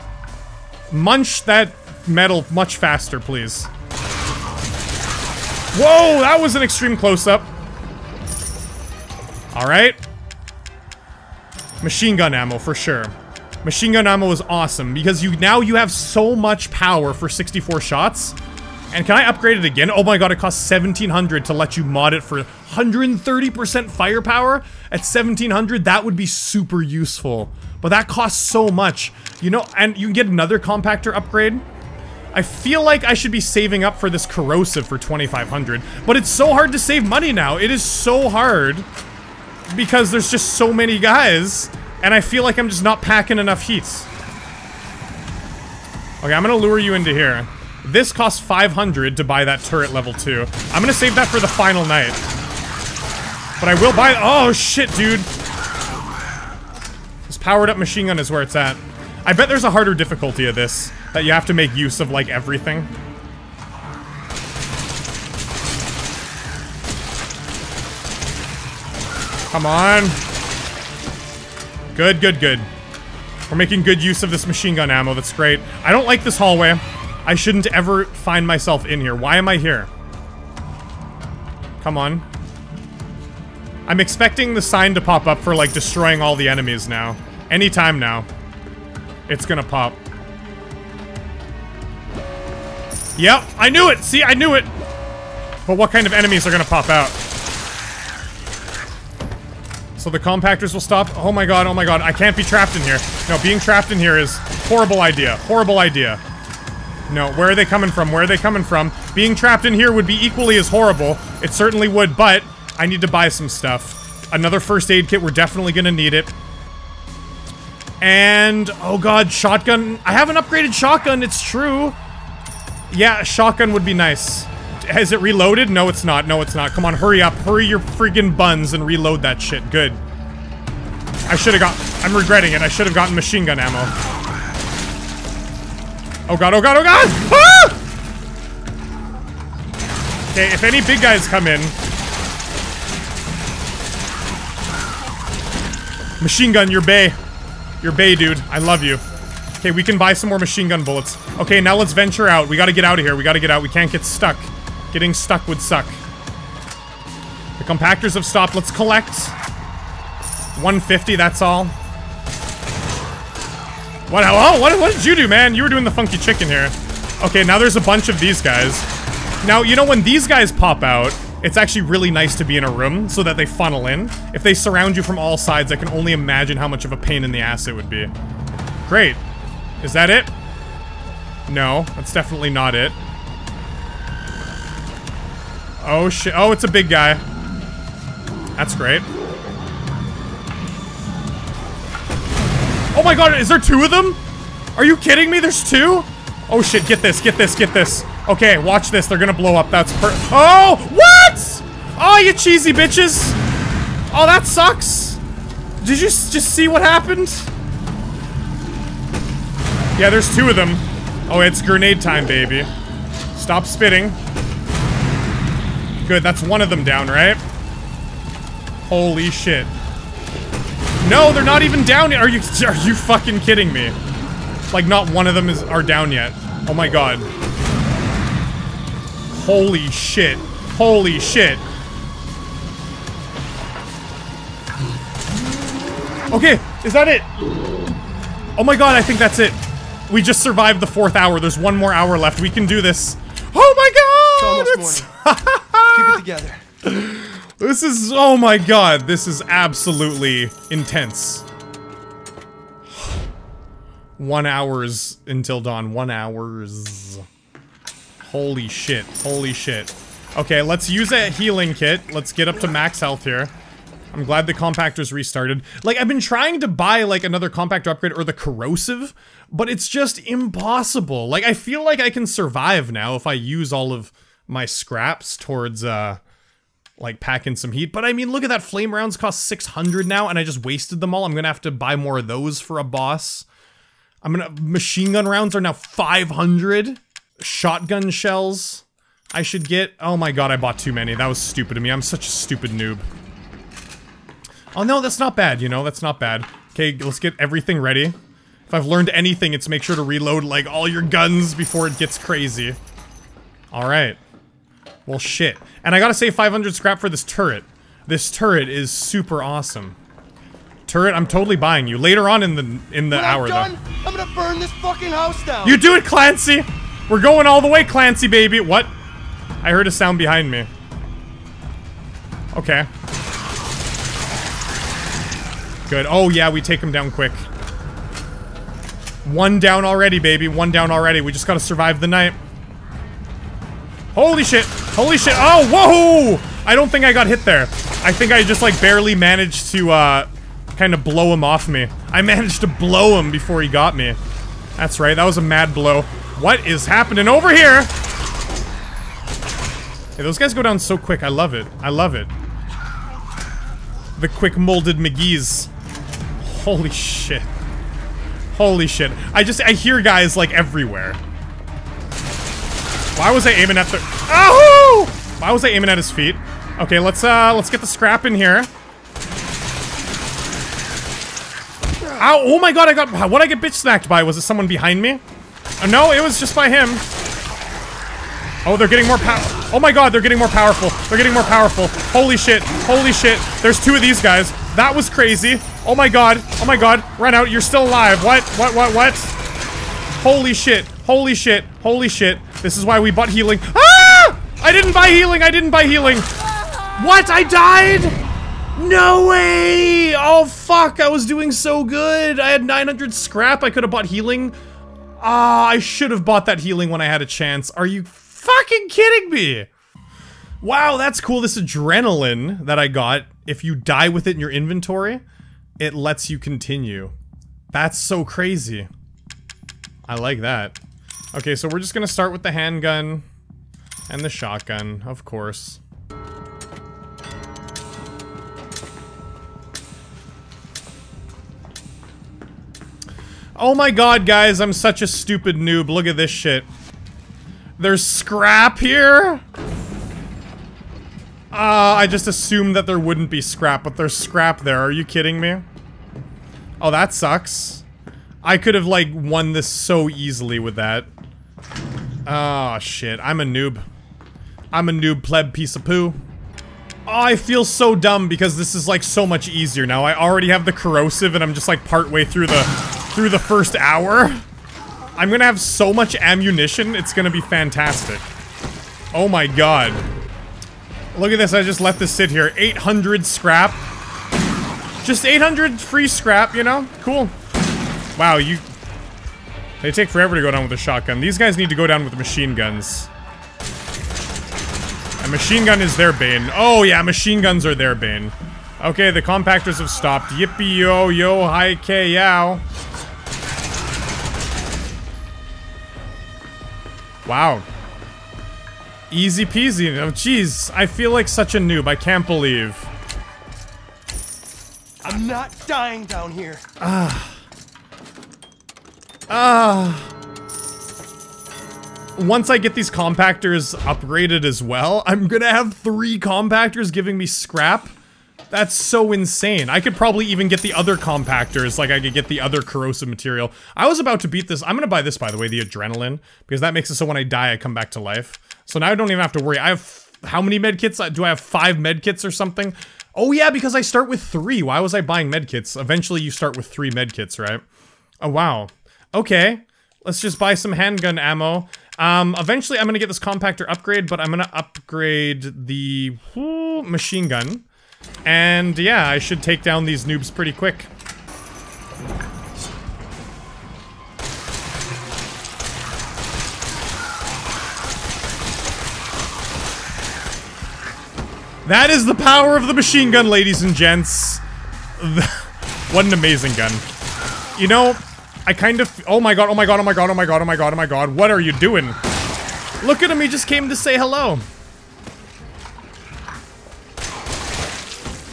Munch that metal much faster, please. Whoa, that was an extreme close-up. Alright. Machine gun ammo, for sure. Machine gun ammo is awesome, because you now you have so much power for sixty-four shots. And can I upgrade it again? Oh my god, it costs seventeen hundred to let you mod it for one hundred thirty percent firepower. At seventeen hundred, that would be super useful. But that costs so much. You know, and you can get another compactor upgrade. I feel like I should be saving up for this corrosive for twenty-five hundred. But it's so hard to save money now. It is so hard. Because there's just so many guys. And I feel like I'm just not packing enough heats. Okay, I'm gonna lure you into here. This costs five hundred to buy that turret level two. I'm gonna save that for the final night. But I will buy- oh shit, dude! This powered up machine gun is where it's at. I bet there's a harder difficulty of this. That you have to make use of, like, everything. Come on! Good, good, good. We're making good use of this machine gun ammo, that's great. I don't like this hallway. I shouldn't ever find myself in here. Why am I here? Come on. I'm expecting the sign to pop up for, like, destroying all the enemies now. Anytime now. It's gonna pop. Yep, I knew it! See, I knew it! But what kind of enemies are gonna pop out? So the compactors will stop. Oh my god, oh my god. I can't be trapped in here. No, being trapped in here is horrible idea. Horrible idea. No, where are they coming from? Where are they coming from? Being trapped in here would be equally as horrible. It certainly would, but I need to buy some stuff. Another first aid kit, we're definitely gonna need it. And, oh god, shotgun. I haven't upgraded shotgun, it's true. Yeah, shotgun would be nice. Has it reloaded? No, it's not. No, it's not. Come on, hurry up. Hurry your friggin' buns and reload that shit. Good. I should've got- I'm regretting it. I should've gotten machine gun ammo. Oh god, oh god, oh god! Ah! Okay, if any big guys come in... Machine gun, you're bae. You're bae, dude. I love you. Okay, we can buy some more machine gun bullets. Okay, now let's venture out. We gotta get out of here. We gotta get out. We can't get stuck. Getting stuck would suck. The compactors have stopped. Let's collect. one fifty, that's all. What, oh, what, what did you do, man? You were doing the funky chicken here. Okay, now there's a bunch of these guys. Now, you know, when these guys pop out, it's actually really nice to be in a room so that they funnel in. If they surround you from all sides, I can only imagine how much of a pain in the ass it would be. Great. Is that it? No, that's definitely not it. Oh, shit. Oh, it's a big guy. That's great. Oh my god, is there two of them? Are you kidding me? There's two? Oh shit, get this, get this, get this. Okay, watch this. They're gonna blow up. That's per- oh! What?! Oh, you cheesy bitches! Oh, that sucks! Did you s just see what happened? Yeah, there's two of them. Oh, it's grenade time, baby. Stop spitting. Good, that's one of them down, right? Holy shit. No, they're not even down yet. Are you are you fucking kidding me? Like, not one of them is are down yet. Oh my god. Holy shit. Holy shit. Okay, is that it? Oh my god, I think that's it. We just survived the fourth hour. There's one more hour left. We can do this. Oh my god! It's almost morning. Keep it together. This is- oh my god, this is absolutely intense. One hours until dawn. One hours. Holy shit. Holy shit. Okay, let's use a healing kit. Let's get up to max health here. I'm glad the compactor's restarted. Like, I've been trying to buy, like, another compactor upgrade or the corrosive, but it's just impossible. Like, I feel like I can survive now if I use all of my scraps towards, uh, like, packing some heat. But, I mean, look at that. Flame rounds cost six hundred now, and I just wasted them all. I'm gonna have to buy more of those for a boss. I'm gonna... Machine gun rounds are now five hundred. Shotgun shells I should get. Oh my god, I bought too many. That was stupid of me. I'm such a stupid noob. Oh no, that's not bad, you know? That's not bad. Okay, let's get everything ready. If I've learned anything, it's make sure to reload, like, all your guns before it gets crazy. Alright. Well, shit. And I gotta save five hundred scrap for this turret. This turret is super awesome. Turret, I'm totally buying you. Later on in the in the hour, though. I'm done, I'm gonna burn this fucking house down! You do it, Clancy! We're going all the way, Clancy, baby! What? I heard a sound behind me. Okay. Good. Oh, yeah, we take him down quick. One down already, baby. One down already. We just gotta survive the night. Holy shit. Holy shit. Oh, whoa! I don't think I got hit there. I think I just, like, barely managed to, uh, kind of blow him off me. I managed to blow him before he got me. That's right. That was a mad blow. What is happening over here? Hey, those guys go down so quick. I love it. I love it. The quick molded McGee's. Holy shit. Holy shit. I just- I hear guys, like, everywhere. Why was I aiming at the- Oh! Why was I aiming at his feet? Okay, let's, uh, let's get the scrap in here. Ow! Oh my god, I got- what'd I get bitch-snacked by? Was it someone behind me? Oh, no, it was just by him. Oh, they're getting more power. Oh my god, they're getting more powerful. They're getting more powerful. Holy shit. Holy shit. There's two of these guys. That was crazy. Oh my god. Oh my god. Run out. You're still alive. What? What? What? What? Holy shit. Holy shit. Holy shit. This is why we bought healing. Ah! I didn't buy healing. I didn't buy healing. What? I died? No way. Oh, fuck. I was doing so good. I had nine hundred scrap. I could have bought healing. Ah, uh, I should have bought that healing when I had a chance. Are you... fucking kidding me! Wow, that's cool. This adrenaline that I got, if you die with it in your inventory, it lets you continue. That's so crazy. I like that. Okay, so we're just gonna start with the handgun and the shotgun, of course. Oh my god, guys, I'm such a stupid noob. Look at this shit. There's scrap here? Uh, I just assumed that there wouldn't be scrap, but there's scrap there. Are you kidding me? Oh, that sucks. I could have, like, won this so easily with that. Oh, shit. I'm a noob. I'm a noob pleb piece of poo. Oh, I feel so dumb because this is, like, so much easier now. I already have the corrosive and I'm just, like, partway through the, through the first hour. I'm gonna have so much ammunition, it's gonna be fantastic. Oh my god. Look at this, I just let this sit here. eight hundred scrap. Just eight hundred free scrap, you know? Cool. Wow, you... They take forever to go down with a shotgun. These guys need to go down with machine guns. A machine gun is their bane. Oh yeah, machine guns are their bane. Okay, the compactors have stopped. Yippee-yo-yo, hi-kay-yow. Wow. Easy peasy. Oh, jeez. I feel like such a noob. I can't believe. I'm not dying down here. Ah. Ah. Once I get these compactors upgraded as well, I'm gonna have three compactors giving me scrap. That's so insane. I could probably even get the other compactors, like I could get the other corrosive material. I was about to beat this. I'm gonna buy this, by the way, the adrenaline, because that makes it so when I die, I come back to life. So now I don't even have to worry. I have, how many medkits? Do I have five medkits or something? Oh yeah, because I start with three. Why was I buying medkits? Eventually you start with three medkits, right? Oh wow. Okay. Let's just buy some handgun ammo. Um, eventually I'm gonna get this compactor upgrade, but I'm gonna upgrade the whoo, machine gun. And yeah, I should take down these noobs pretty quick. That is the power of the machine gun, ladies and gents. What an amazing gun. You know, I kind of... Oh my god, oh my god, oh my god, oh my god, oh my god, oh my god. What are you doing? Look at him, he just came to say hello.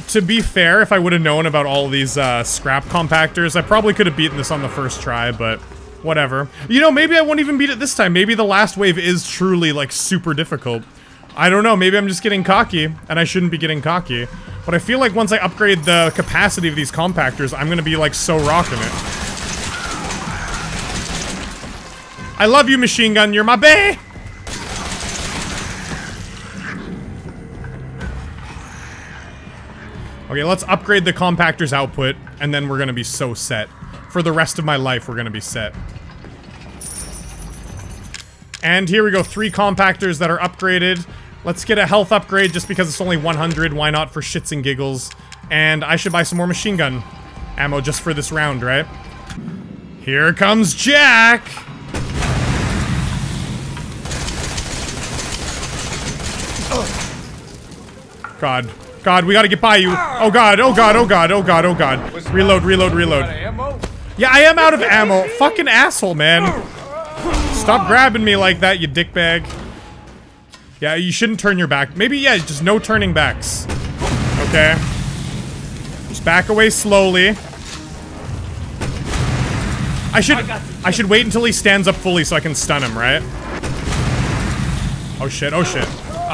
To be fair, if I would have known about all these uh, scrap compactors, I probably could have beaten this on the first try, but whatever. You know, maybe I won't even beat it this time. Maybe the last wave is truly, like, super difficult. I don't know, maybe I'm just getting cocky, and I shouldn't be getting cocky. But I feel like once I upgrade the capacity of these compactors, I'm gonna be, like, so rocking it. I love you, machine gun, you're my bae! Okay, let's upgrade the compactor's output, and then we're gonna be so set. For the rest of my life, we're gonna be set. And here we go, three compactors that are upgraded. Let's get a health upgrade just because it's only one hundred, why not, for shits and giggles. And I should buy some more machine gun ammo just for this round, right? Here comes Jack! God. God, we gotta get by you. Oh god, oh god, oh god, oh god, oh god. Reload, reload, reload. Yeah, I am out of ammo. Fucking asshole, man. Stop grabbing me like that, you dickbag. Yeah, you shouldn't turn your back. Maybe, yeah, just no turning backs. Okay. Just back away slowly. I should, I should wait until he stands up fully so I can stun him, right? Oh shit, oh shit.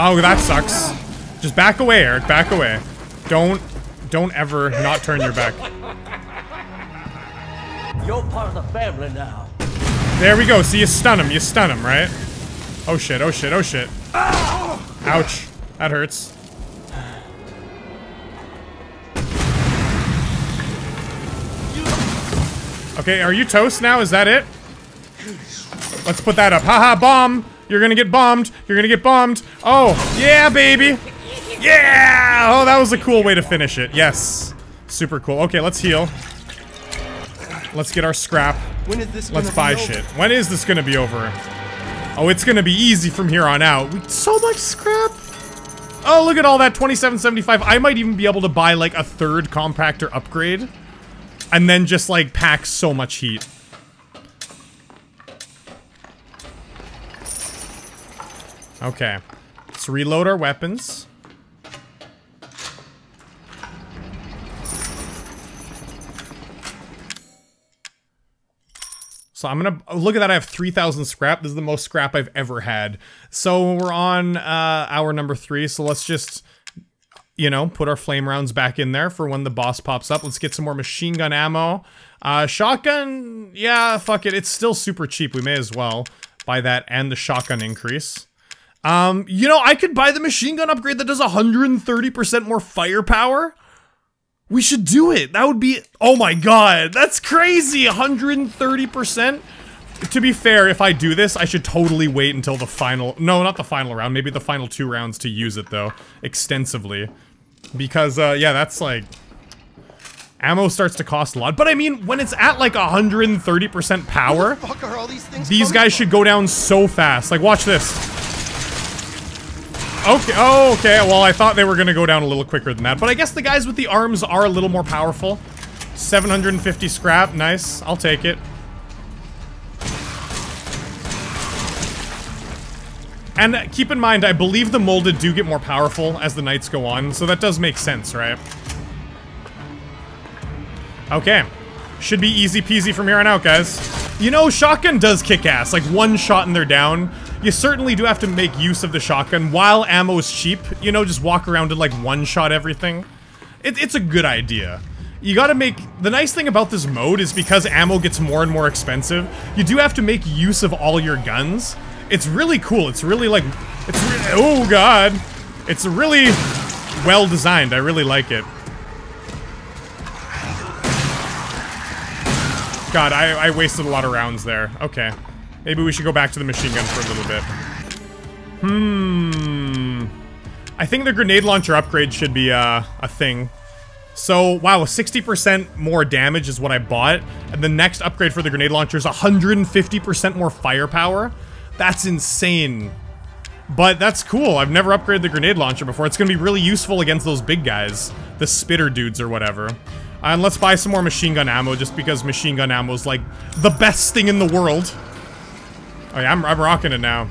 Oh, that sucks. Just back away, Eric, back away. Don't, don't ever not turn your back. You're part of the family now. There we go, see, you stun him, you stun him, right? Oh shit, oh shit, oh shit. Ouch, that hurts. Okay, are you toast now, is that it? Let's put that up, haha, bomb! You're gonna get bombed, you're gonna get bombed. Oh, yeah, baby! Yeah! Oh, that was a cool way to finish it. Yes. Super cool. Okay, let's heal. Let's get our scrap. When is this let's buy shit. Over? When is this gonna be over? Oh, it's gonna be easy from here on out. We so much scrap! Oh, look at all that. twenty-seven seventy-five. I might even be able to buy, like, a third compactor upgrade. And then just, like, pack so much heat. Okay. Let's reload our weapons. So I'm gonna, look at that, I have three thousand scrap. This is the most scrap I've ever had. So we're on uh, hour number three, so let's just, you know, put our flame rounds back in there for when the boss pops up. Let's get some more machine gun ammo. Uh, shotgun, yeah, fuck it, it's still super cheap. We may as well buy that and the shotgun increase. Um, you know, I could buy the machine gun upgrade that does one hundred thirty percent more firepower. We should do it. That would be... Oh my god, that's crazy! one hundred thirty percent? To be fair, if I do this, I should totally wait until the final... No, not the final round. Maybe the final two rounds to use it, though. Extensively. Because, uh, yeah, that's like... Ammo starts to cost a lot. But I mean, when it's at like one hundred thirty percent power... Where the fuck are all these things these guys from? Should go down so fast. Like, watch this. Okay, oh, okay, well, I thought they were gonna go down a little quicker than that, but I guess the guys with the arms are a little more powerful. seven hundred fifty scrap, nice, I'll take it. And keep in mind, I believe the molded do get more powerful as the nights go on, so that does make sense, right? Okay, should be easy peasy from here on out, guys. You know, shotgun does kick ass, like one shot and they're down. You certainly do have to make use of the shotgun while ammo is cheap. You know, just walk around and like one-shot everything. It, it's a good idea. You gotta make... The nice thing about this mode is because ammo gets more and more expensive, you do have to make use of all your guns. It's really cool. It's really like... It's re oh god. It's really well designed. I really like it. God, I, I wasted a lot of rounds there. Okay. Maybe we should go back to the machine gun for a little bit. Hmm. I think the grenade launcher upgrade should be uh, a thing. So, wow, sixty percent more damage is what I bought. And the next upgrade for the grenade launcher is one hundred fifty percent more firepower. That's insane. But that's cool. I've never upgraded the grenade launcher before. It's gonna be really useful against those big guys. The spitter dudes or whatever. And let's buy some more machine gun ammo, just because machine gun ammo is like the best thing in the world. Oh yeah, I'm, I'm rocking it now.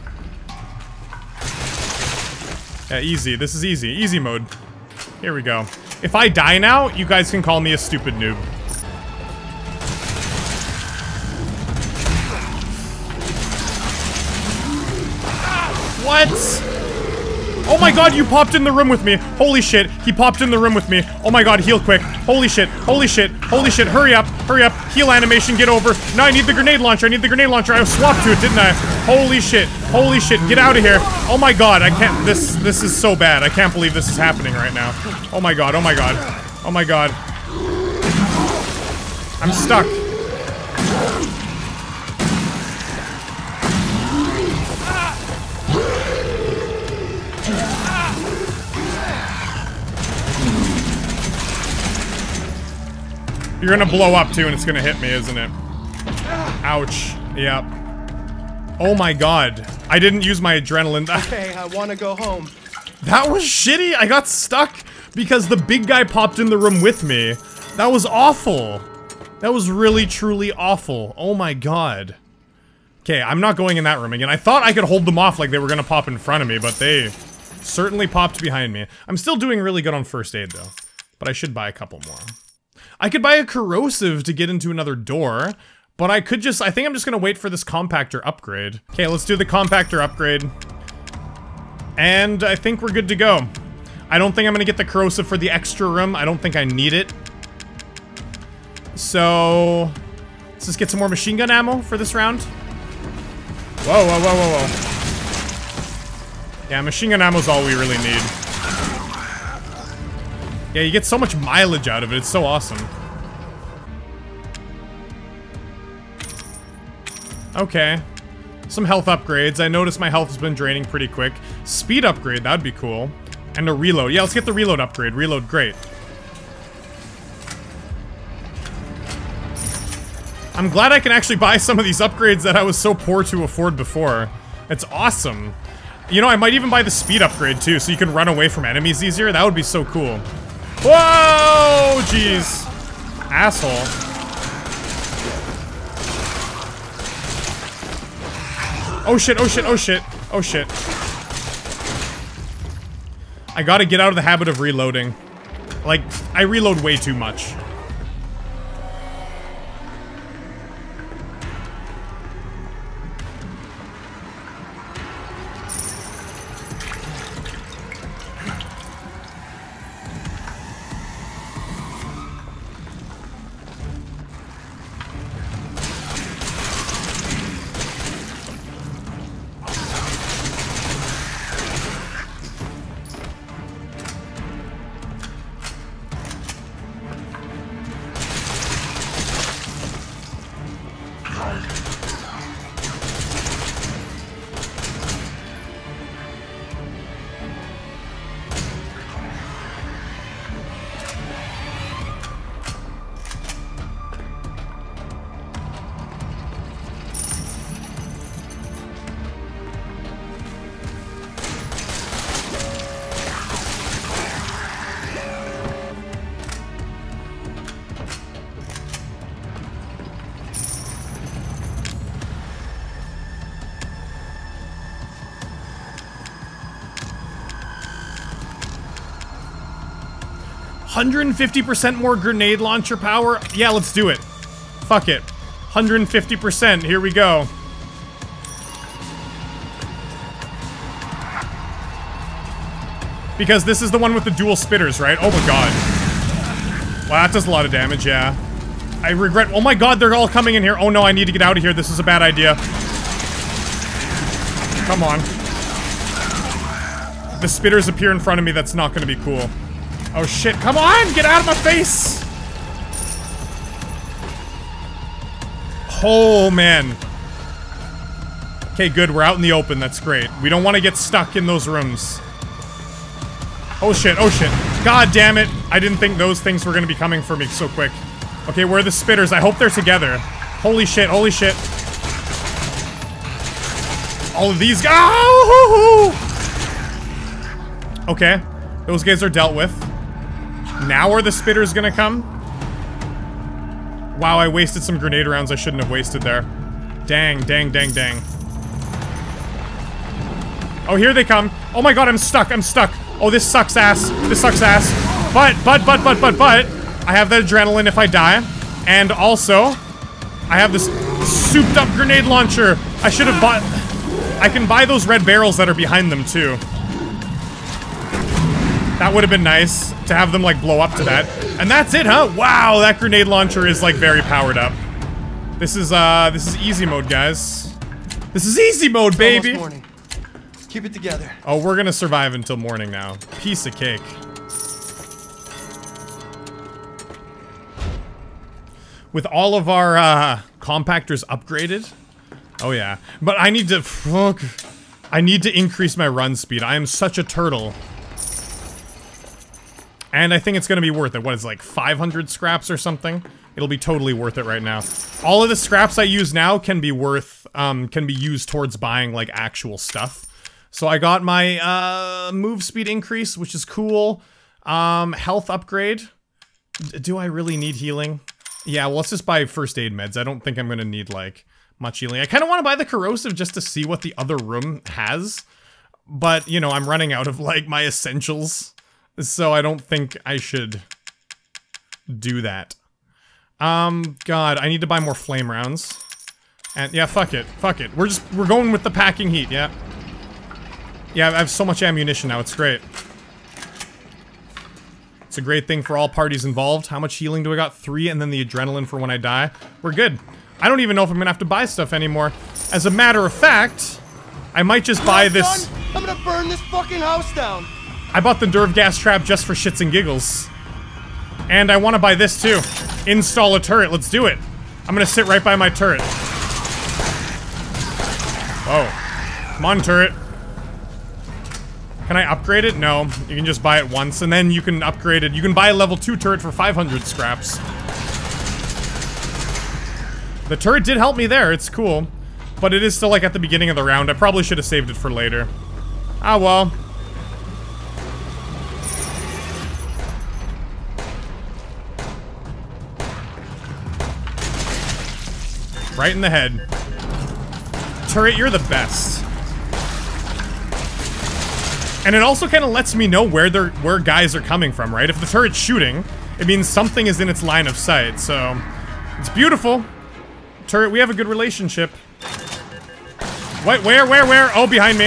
Yeah, easy. This is easy. Easy mode. Here we go. If I die now, you guys can call me a stupid noob. What? Oh my god, you popped in the room with me. Holy shit, he popped in the room with me. Oh my god, heal quick. Holy shit, holy shit, holy shit. Hurry up, hurry up. Heal animation, get over. No, I need the grenade launcher. I need the grenade launcher. I swapped to it, didn't I? Holy shit, holy shit. Get out of here. Oh my god, I can't. This this is so bad. I can't believe this is happening right now. Oh my god, oh my god. Oh my god. I'm stuck. You're gonna blow up too, and it's gonna hit me, isn't it? Ouch. Yep. Oh my god. I didn't use my adrenaline. Okay, I wanna go home. That was shitty. I got stuck because the big guy popped in the room with me. That was awful. That was really, truly awful. Oh my god. Okay, I'm not going in that room again. I thought I could hold them off like they were gonna pop in front of me, but they certainly popped behind me. I'm still doing really good on first aid though, but I should buy a couple more. I could buy a corrosive to get into another door, but I could just- I think I'm just gonna wait for this compactor upgrade. Okay, let's do the compactor upgrade. And I think we're good to go. I don't think I'm gonna get the corrosive for the extra room. I don't think I need it. So... let's just get some more machine gun ammo for this round. Whoa, whoa, whoa, whoa, whoa. Yeah, machine gun ammo's all we really need. Yeah, you get so much mileage out of it, it's so awesome. Okay. Some health upgrades. I noticed my health has been draining pretty quick. Speed upgrade, that'd be cool. And a reload. Yeah, let's get the reload upgrade. Reload, great. I'm glad I can actually buy some of these upgrades that I was so poor to afford before. It's awesome. You know, I might even buy the speed upgrade too, so you can run away from enemies easier. That would be so cool. Whoa! Jeez. Asshole. Oh shit, oh shit, oh shit, oh shit. I gotta get out of the habit of reloading. Like, I reload way too much. one hundred fifty percent more grenade launcher power? Yeah, let's do it. Fuck it. one hundred fifty percent, here we go. Because this is the one with the dual spitters, right? Oh my god. Wow, that does a lot of damage, yeah. I regret- oh my god, they're all coming in here. Oh no, I need to get out of here. This is a bad idea. Come on. The spitters appear in front of me. That's not gonna be cool. Oh shit, come on! Get out of my face! Oh man. Okay, good, we're out in the open, that's great. We don't want to get stuck in those rooms. Oh shit, oh shit. God damn it! I didn't think those things were gonna be coming for me so quick. Okay, where are the spitters? I hope they're together. Holy shit, holy shit. All of these- oh! Okay. Those guys are dealt with. Now are the spitters gonna come? Wow, I wasted some grenade rounds I shouldn't have wasted there. Dang, dang, dang, dang. Oh, here they come. Oh my god, I'm stuck, I'm stuck. Oh, this sucks ass. This sucks ass. But, but, but, but, but, but, I have the adrenaline if I die. And also, I have this souped up grenade launcher. I should have bought... I can buy those red barrels that are behind them, too. That would have been nice to have them, like, blow up to that. And that's it, huh? Wow, that grenade launcher is, like, very powered up. This is, uh, this is easy mode, guys. This is easy mode, baby! Almost morning. Keep it together. Oh, we're gonna survive until morning now. Piece of cake. With all of our, uh, compactors upgraded? Oh, yeah. But I need to... Fuck. I need to increase my run speed. I am such a turtle. And I think it's gonna be worth it. What is it, like five hundred scraps or something? It'll be totally worth it right now. All of the scraps I use now can be worth, um, can be used towards buying like actual stuff. So I got my uh, move speed increase, which is cool. Um, health upgrade. D- do I really need healing? Yeah, well, let's just buy first aid meds. I don't think I'm gonna need like much healing. I kind of want to buy the corrosive just to see what the other room has, but you know, I'm running out of like my essentials. So I don't think I should do that. Um, God, I need to buy more flame rounds. And yeah, fuck it, fuck it. We're just, we're going with the packing heat, yeah. Yeah, I have so much ammunition now, it's great. It's a great thing for all parties involved. How much healing do I got? Three, and then the adrenaline for when I die. We're good. I don't even know if I'm gonna have to buy stuff anymore. As a matter of fact, I might just buy this- I'm gonna burn this fucking house down! I bought the nerve gas trap just for shits and giggles. And I want to buy this too. Install a turret, let's do it. I'm gonna sit right by my turret. Whoa. Come on, turret. Can I upgrade it? No. You can just buy it once and then you can upgrade it. You can buy a level two turret for five hundred scraps. The turret did help me there, it's cool. But it is still like at the beginning of the round. I probably should have saved it for later. Ah, well. Right in the head. Turret, you're the best. And it also kind of lets me know where they're where guys are coming from, right? If the turret's shooting, it means something is in its line of sight, so... It's beautiful. Turret, we have a good relationship. Wait, where, where, where? Oh, behind me.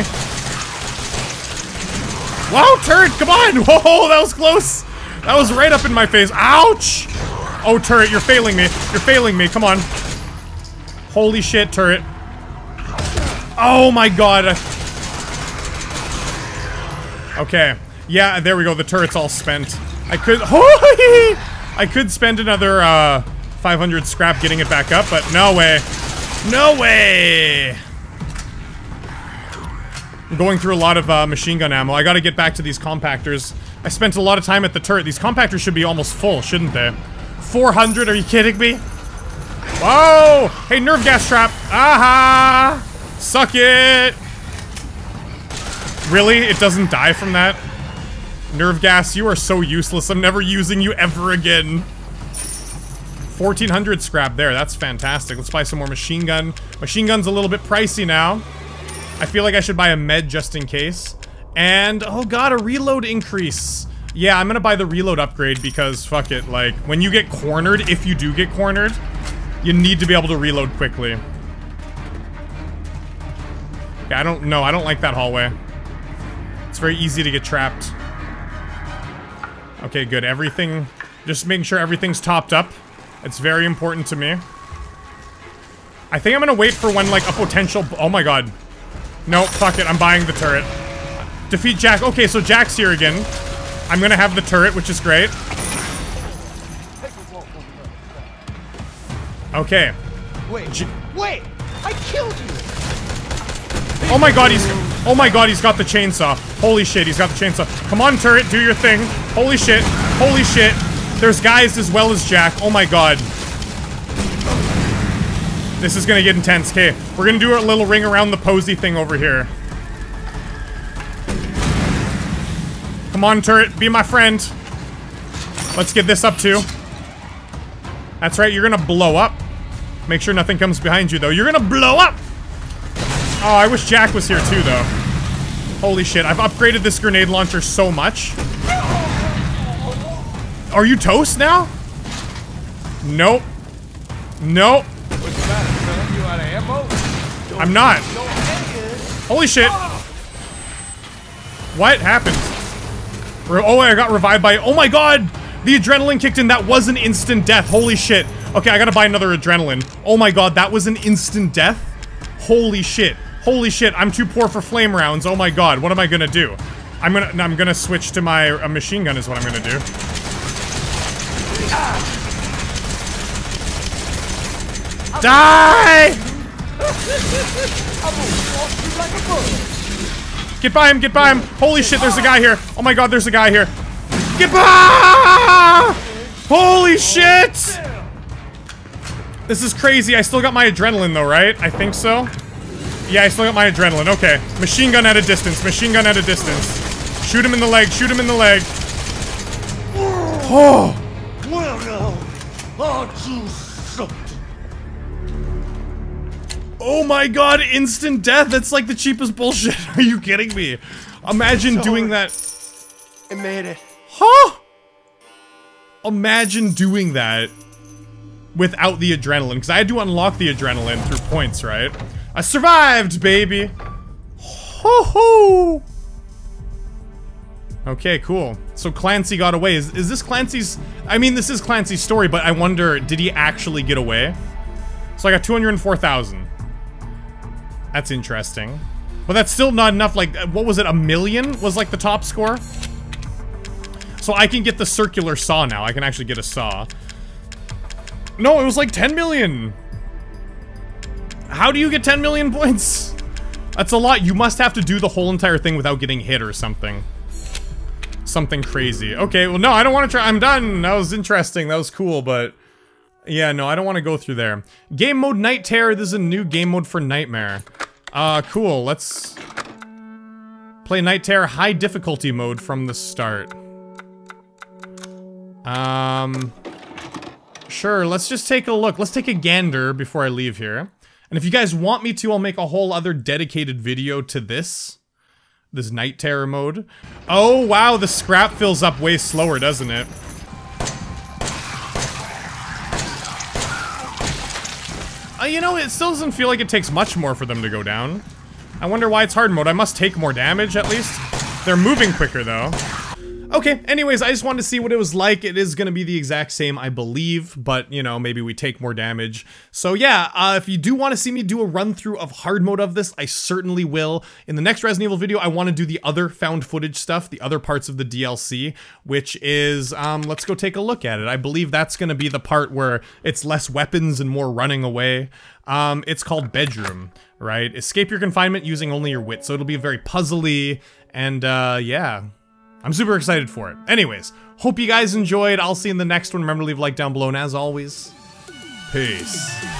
Wow, turret, come on! Whoa, that was close! That was right up in my face. Ouch! Oh, turret, you're failing me. You're failing me, come on. Holy shit, turret. Oh my god. Okay. Yeah, there we go. The turret's all spent. I could... I could spend another uh, five hundred scrap getting it back up, but no way. No way! I'm going through a lot of uh, machine gun ammo. I gotta get back to these compactors. I spent a lot of time at the turret. These compactors should be almost full, shouldn't they? four hundred? Are you kidding me? Whoa! Hey, nerve gas trap! Aha! Suck it! Really? It doesn't die from that? Nerve gas, you are so useless. I'm never using you ever again. fourteen hundred scrap there. That's fantastic. Let's buy some more machine gun. Machine gun's a little bit pricey now. I feel like I should buy a med just in case. And, oh god, a reload increase. Yeah, I'm gonna buy the reload upgrade because, fuck it, like, when you get cornered, if you do get cornered, you need to be able to reload quickly. Yeah, I don't know. I don't like that hallway. It's very easy to get trapped. Okay, good. Everything... Just making sure everything's topped up. It's very important to me. I think I'm gonna wait for when, like, a potential... Oh my god. No, fuck it. I'm buying the turret. Defeat Jack. Okay, so Jack's here again. I'm gonna have the turret, which is great. Okay. Wait. G wait! I killed you! Oh my god, he's... Oh my god, he's got the chainsaw. Holy shit, he's got the chainsaw. Come on, turret, do your thing. Holy shit. Holy shit. There's guys as well as Jack. Oh my god. This is gonna get intense. Okay, we're gonna do our little ring around the posy thing over here. Come on, turret. Be my friend. Let's get this up, too. That's right. You're going to blow up. Make sure nothing comes behind you, though. You're going to blow up! Oh, I wish Jack was here, too, though. Holy shit. I've upgraded this grenade launcher so much. Are you toast now? Nope. Nope. What's the matter? You out of ammo? I'm not. Holy shit. What happened? Oh, I got revived by... Oh my god! The adrenaline kicked in. That was an instant death. Holy shit. Okay, I gotta buy another adrenaline. Oh my god, that was an instant death? Holy shit. Holy shit, I'm too poor for flame rounds. Oh my god, what am I gonna do? I'm gonna... I'm gonna switch to my uh, machine gun is what I'm gonna do. Die! Get by him, get by him. Holy shit, there's a guy here. Oh my god, there's a guy here. Get by! Holy shit! This is crazy. I still got my adrenaline though, right? I think so. Yeah, I still got my adrenaline. Okay. Machine gun at a distance. Machine gun at a distance. Shoot him in the leg. Shoot him in the leg. Oh! Oh my god, instant death! That's like the cheapest bullshit. Are you kidding me? Imagine doing that. I made it. Huh? Imagine doing that without the adrenaline, because I had to unlock the adrenaline through points, right? I survived, baby! Ho ho! Okay, cool. So Clancy got away. Is, is this Clancy's... I mean, this is Clancy's story, but I wonder, did he actually get away? So I got two hundred four thousand. That's interesting. But that's still not enough. Like, what was it? A million was like the top score? So I can get the circular saw now. I can actually get a saw. No, it was like ten million. How do you get ten million points? That's a lot. You must have to do the whole entire thing without getting hit or something. Something crazy. Okay, well, no, I don't want to try. I'm done. That was interesting. That was cool, but... Yeah, no, I don't want to go through there. Game mode Night Terror. This is a new game mode for Nightmare. Uh, cool. Let's play Night Terror high difficulty mode from the start. Um, sure, let's just take a look. Let's take a gander before I leave here. And if you guys want me to, I'll make a whole other dedicated video to this. This Night Terror mode. Oh, wow, the scrap fills up way slower, doesn't it? Uh, you know, it still doesn't feel like it takes much more for them to go down. I wonder why it's hard mode. I must take more damage, at least. They're moving quicker, though. Okay, anyways, I just wanted to see what it was like. It is going to be the exact same, I believe, but, you know, maybe we take more damage. So, yeah, uh, if you do want to see me do a run-through of hard mode of this, I certainly will. In the next Resident Evil video, I want to do the other found footage stuff, the other parts of the D L C, which is, um, let's go take a look at it. I believe that's going to be the part where it's less weapons and more running away. Um, it's called Bedroom, right? Escape your confinement using only your wit, so it'll be very puzzly, and, uh, yeah. I'm super excited for it. Anyways, hope you guys enjoyed. I'll see you in the next one. Remember to leave a like down below, and as always, peace.